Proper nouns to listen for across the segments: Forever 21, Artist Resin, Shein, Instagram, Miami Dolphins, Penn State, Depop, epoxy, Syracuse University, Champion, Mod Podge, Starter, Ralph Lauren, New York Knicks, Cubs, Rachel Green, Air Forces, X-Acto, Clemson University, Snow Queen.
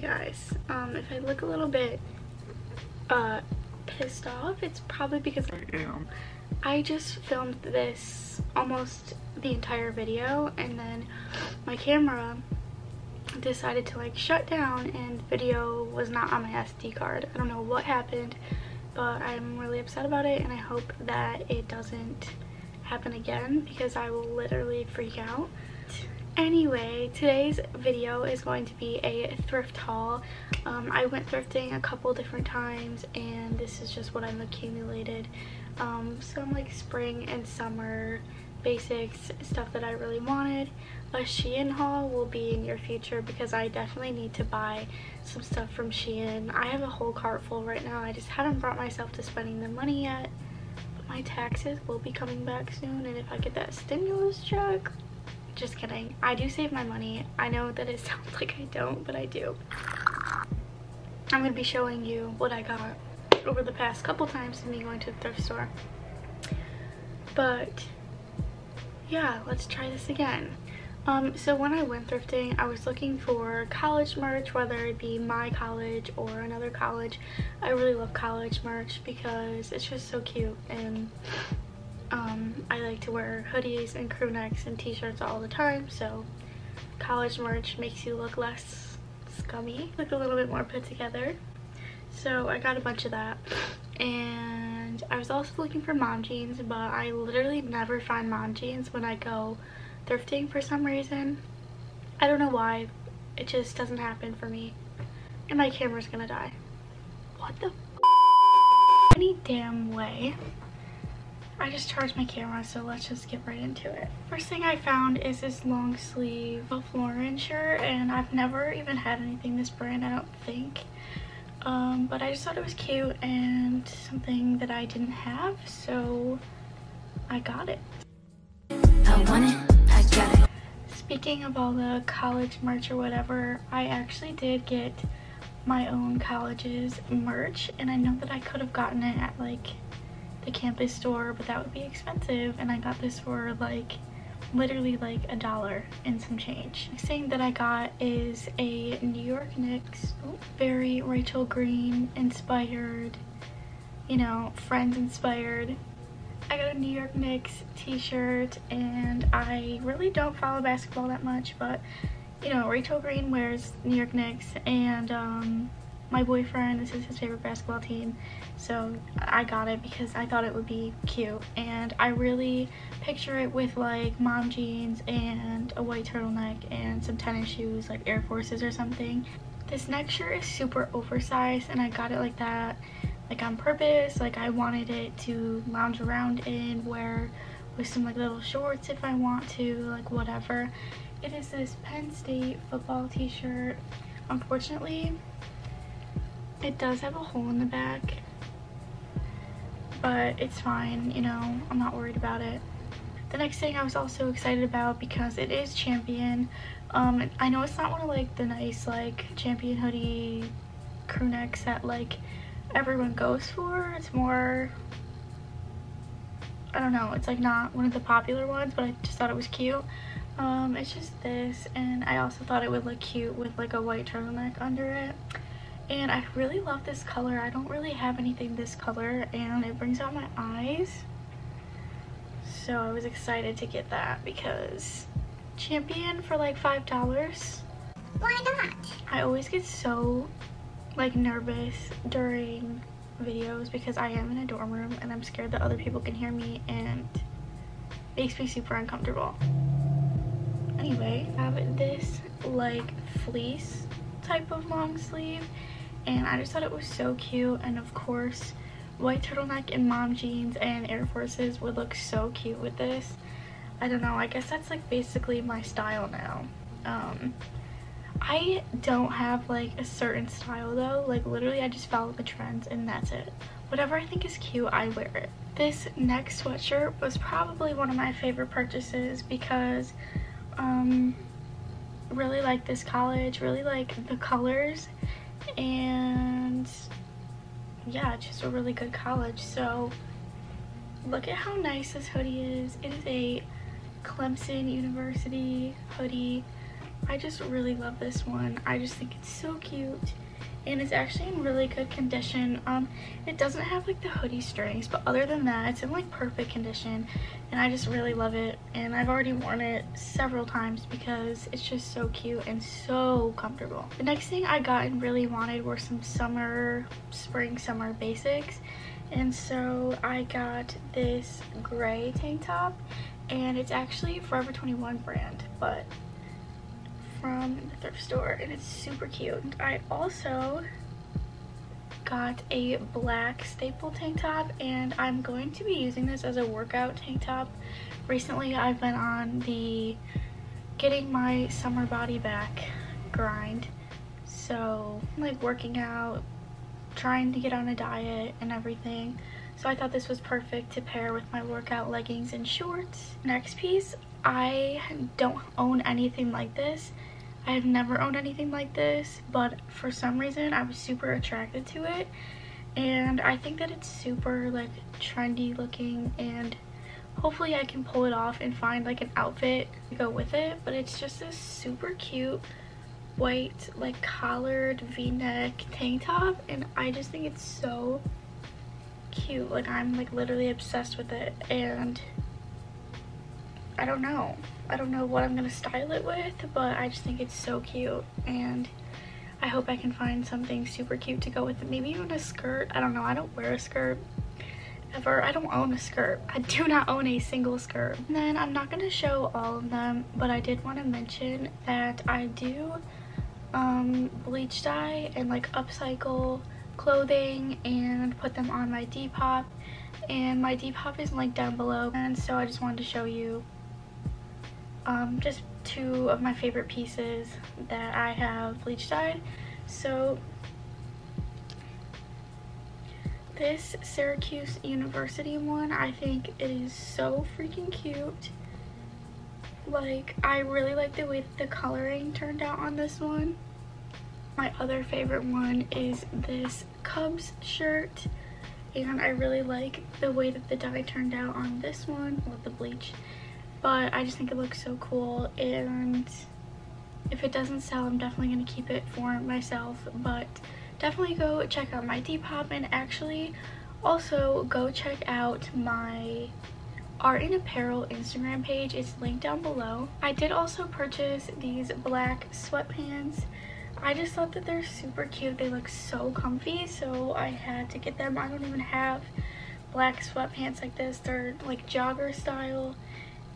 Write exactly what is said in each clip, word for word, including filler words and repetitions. Hey guys, um, if I look a little bit uh, pissed off, it's probably because I am. I just filmed this, almost the entire video, and then my camera decided to like shut down and the video was not on my S D card. I don't know what happened, but I'm really upset about it and I hope that it doesn't happen again because I will literally freak out. Anyway, today's video is going to be a thrift haul. Um, I went thrifting a couple different times and this is just what I've accumulated. Um, some like spring and summer basics, stuff that I really wanted. A Shein haul will be in your future because I definitely need to buy some stuff from Shein. I have a whole cart full right now. I just haven't brought myself to spending the money yet. But my taxes will be coming back soon and if I get that stimulus check, just kidding. I do save my money. I know that it sounds like I don't, but I do. I'm going to be showing you what I got over the past couple times of me going to the thrift store. But yeah, let's try this again. Um, so when I went thrifting, I was looking for college merch, whether it be my college or another college. I really love college merch because it's just so cute and Um, I like to wear hoodies and crew necks and t-shirts all the time, so college merch makes you look less scummy, look a little bit more put together. So I got a bunch of that, and I was also looking for mom jeans, but I literally never find mom jeans when I go thrifting for some reason. I don't know why, it just doesn't happen for me. And my camera's gonna die. What the f***? Any damn way. I just charged my camera, so let's just get right into it. First thing I found is this long sleeve Ralph Lauren shirt, and I've never even had anything this brand, I don't think. Um, but I just thought it was cute and something that I didn't have, so I got it. I want it, I got it. Speaking of all the college merch or whatever, I actually did get my own college's merch, and I know that I could have gotten it at like the campus store, but that would be expensive, and I got this for like literally like a dollar and some change. Next thing that I got is a New York Knicks, oh, very Rachel Green inspired, you know, Friends inspired. I got a New York Knicks t-shirt, and I really don't follow basketball that much, but you know, Rachel Green wears New York Knicks, and um my boyfriend, this is his favorite basketball team, so I got it because I thought it would be cute. And I really picture it with like mom jeans and a white turtleneck and some tennis shoes, like Air Forces or something. This next shirt is super oversized, and I got it like that, like on purpose. Like I wanted it to lounge around in, wear with some like little shorts if I want to, like whatever. It is this Penn State football t-shirt. Unfortunately, it does have a hole in the back, but it's fine, you know, I'm not worried about it. The next thing I was also excited about because it is Champion. Um, I know it's not one of like the nice like Champion hoodie crew necks that like everyone goes for. It's more, I don't know, it's like not one of the popular ones, but I just thought it was cute. Um, it's just this, and I also thought it would look cute with like a white turtleneck under it. And I really love this color. I don't really have anything this color, and it brings out my eyes. So I was excited to get that because Champion for like five dollars. Why not? I always get so like nervous during videos because I am in a dorm room and I'm scared that other people can hear me, and it makes me super uncomfortable. Anyway, I have this like fleece type of long sleeve, and I just thought it was so cute, and of course white turtleneck and mom jeans and Air Forces would look so cute with this. I don't know, I guess that's like basically my style now. um I don't have like a certain style though, like literally I just follow the trends and that's it. Whatever I think is cute, I wear it. This next sweatshirt was probably one of my favorite purchases because um really like this college, really like the colors, and yeah, just a really good college. So look at how nice this hoodie is. It is a Clemson University hoodie. I just really love this one. I just think it's so cute, and it's actually in really good condition. Um, it doesn't have like the hoodie strings, but other than that, it's in like perfect condition, and I just really love it. And I've already worn it several times because it's just so cute and so comfortable. The next thing I got and really wanted were some summer, spring, summer basics. And so I got this gray tank top, and it's actually Forever twenty-one brand, but from the thrift store, and it's super cute. I also got a black staple tank top, and I'm going to be using this as a workout tank top. Recently I've been on the getting my summer body back grind, so like working out, trying to get on a diet and everything, so I thought this was perfect to pair with my workout leggings and shorts. Next piece, I don't own anything like this. I have never owned anything like this, but for some reason I was super attracted to it, and I think that it's super like trendy looking, and hopefully I can pull it off and find like an outfit to go with it. But it's just this super cute white like collared v-neck tank top, and I just think it's so cute. Like I'm like literally obsessed with it, and I don't know. I don't know what I'm gonna style it with, but I just think it's so cute, and I hope I can find something super cute to go with it. Maybe even a skirt. I don't know. I don't wear a skirt ever. I don't own a skirt. I do not own a single skirt. And then I'm not gonna show all of them, but I did want to mention that I do um, bleach dye and like upcycle clothing and put them on my Depop, and my Depop is linked down below. And so I just wanted to show you Um, just two of my favorite pieces that I have bleach dyed. So this Syracuse University one, I think it is so freaking cute. Like I really like the way the coloring turned out on this one. My other favorite one is this Cubs shirt, and I really like the way that the dye turned out on this one with the bleach. But I just think it looks so cool, and if it doesn't sell, I'm definitely going to keep it for myself. But definitely go check out my Depop, and actually also go check out my Art and Apparel Instagram page. It's linked down below. I did also purchase these black sweatpants. I just thought that they're super cute. They look so comfy, so I had to get them. I don't even have black sweatpants like this. They're like jogger style,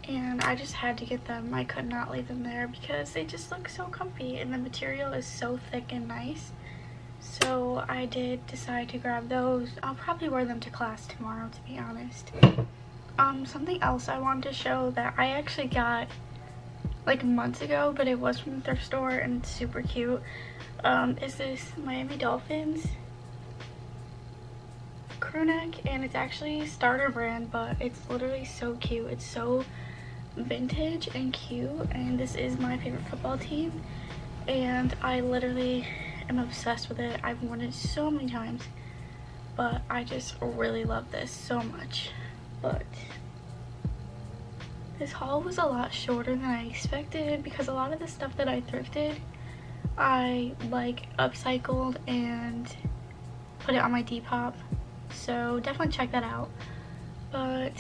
and I just had to get them. I could not leave them there because they just look so comfy, and the material is so thick and nice, so I did decide to grab those. I'll probably wear them to class tomorrow, to be honest. Um, something else I wanted to show that I actually got like months ago, but it was from the thrift store, and it's super cute, um, is this Miami Dolphins crew neck, and it's actually Starter brand, but it's literally so cute. It's so vintage and cute, and this is my favorite football team, and I literally am obsessed with it. I've worn it so many times, but I just really love this so much. But this haul was a lot shorter than I expected, because a lot of the stuff that I thrifted I like upcycled and put it on my Depop, so definitely check that out. But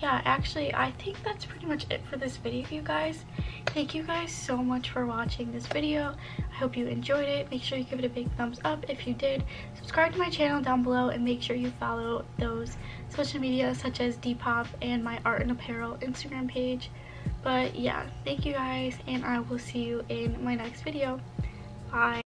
yeah, actually I think that's pretty much it for this video, you guys. Thank you guys so much for watching this video. I hope you enjoyed it. Make sure you give it a big thumbs up if you did. Subscribe to my channel down below, and make sure you follow those social media such as Depop and my Art and Apparel Instagram page. But yeah, thank you guys, and I will see you in my next video. Bye.